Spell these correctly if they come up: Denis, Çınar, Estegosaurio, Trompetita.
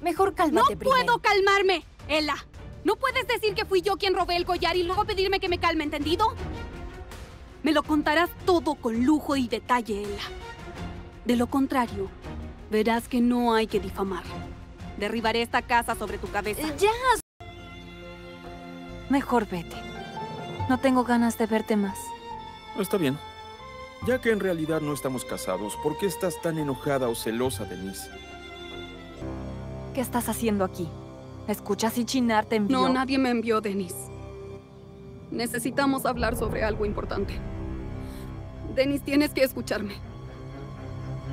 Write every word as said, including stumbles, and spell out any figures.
Mejor cálmate primero. ¡No puedo calmarme, Ela! No puedes decir que fui yo quien robé el collar y luego pedirme que me calme, ¿entendido? Me lo contarás todo con lujo y detalle, Ela. De lo contrario, verás que no hay que difamar. Derribaré esta casa sobre tu cabeza. ¡Ya! Mejor vete. No tengo ganas de verte más. Está bien. Ya que en realidad no estamos casados, ¿por qué estás tan enojada o celosa, Denis? ¿Qué estás haciendo aquí? ¿Escuchas y Chinar te envió? No, nadie me envió, Denis. Necesitamos hablar sobre algo importante. Denis, tienes que escucharme.